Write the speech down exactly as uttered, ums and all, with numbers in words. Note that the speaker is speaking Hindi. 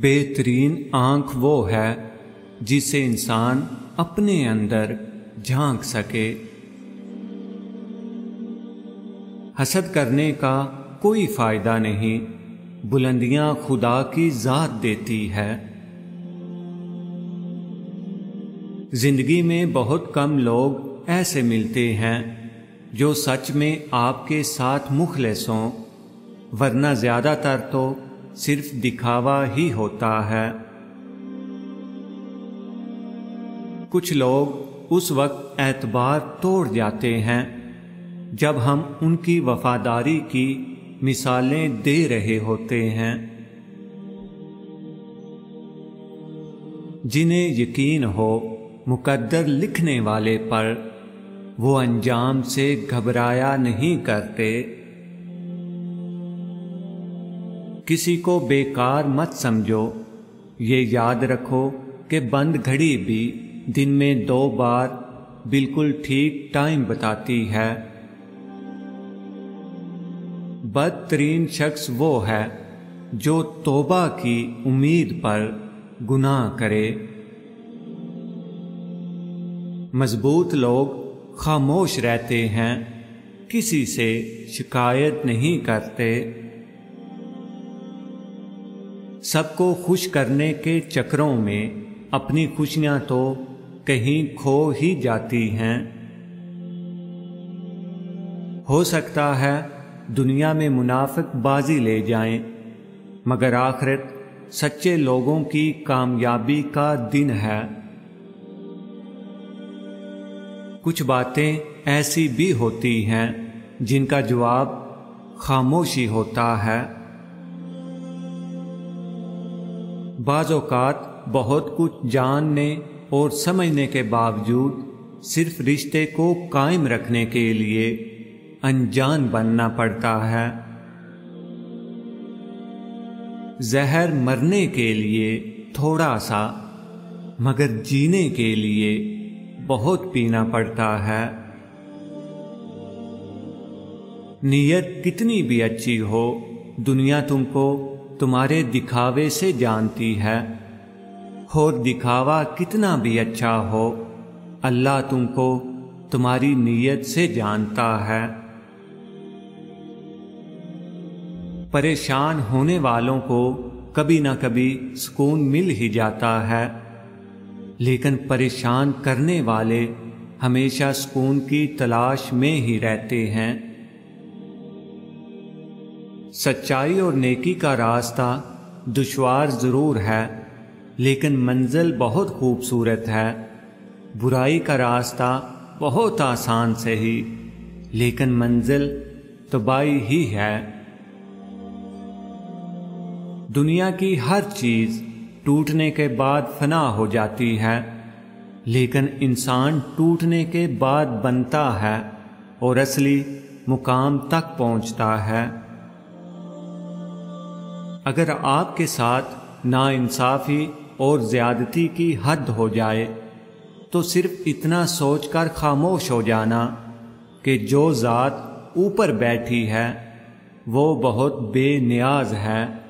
बेहतरीन आँख वो है जिसे इंसान अपने अंदर झांक सके। हसद करने का कोई फायदा नहीं, बुलंदियां खुदा की जात देती है। जिंदगी में बहुत कम लोग ऐसे मिलते हैं जो सच में आपके साथ मुखलिस हों, वरना ज्यादातर तो सिर्फ दिखावा ही होता है। कुछ लोग उस वक्त एतबार तोड़ जाते हैं जब हम उनकी वफादारी की मिसालें दे रहे होते हैं। जिन्हें यकीन हो मुकद्दर लिखने वाले पर, वो अंजाम से घबराया नहीं करते। किसी को बेकार मत समझो, ये याद रखो कि बंद घड़ी भी दिन में दो बार बिल्कुल ठीक टाइम बताती है। बदतरीन शख्स वो है जो तौबा की उम्मीद पर गुनाह करे। मजबूत लोग खामोश रहते हैं, किसी से शिकायत नहीं करते। सबको खुश करने के चक्रों में अपनी खुशियां तो कहीं खो ही जाती हैं। हो सकता है दुनिया में मुनाफिक बाजी ले जाएं, मगर आखिरत सच्चे लोगों की कामयाबी का दिन है। कुछ बातें ऐसी भी होती हैं जिनका जवाब खामोशी होता है। बाज़ औक़ात बहुत कुछ जानने और समझने के बावजूद सिर्फ रिश्ते को कायम रखने के लिए अनजान बनना पड़ता है। जहर मरने के लिए थोड़ा सा, मगर जीने के लिए बहुत पीना पड़ता है। नीयत कितनी भी अच्छी हो, दुनिया तुमको तुम्हारे दिखावे से जानती है। और दिखावा कितना भी अच्छा हो, अल्लाह तुमको तुम्हारी नीयत से जानता है। परेशान होने वालों को कभी ना कभी सुकून मिल ही जाता है, लेकिन परेशान करने वाले हमेशा सुकून की तलाश में ही रहते हैं। सच्चाई और नेकी का रास्ता दुश्वार जरूर है, लेकिन मंजिल बहुत खूबसूरत है। बुराई का रास्ता बहुत आसान से ही, लेकिन मंजिल तबाही ही है। दुनिया की हर चीज टूटने के बाद फना हो जाती है, लेकिन इंसान टूटने के बाद बनता है और असली मुकाम तक पहुंचता है। अगर आपके साथ नाइंसाफी और ज्यादती की हद हो जाए तो सिर्फ इतना सोचकर खामोश हो जाना कि जो जात ऊपर बैठी है वो बहुत बेनियाज है।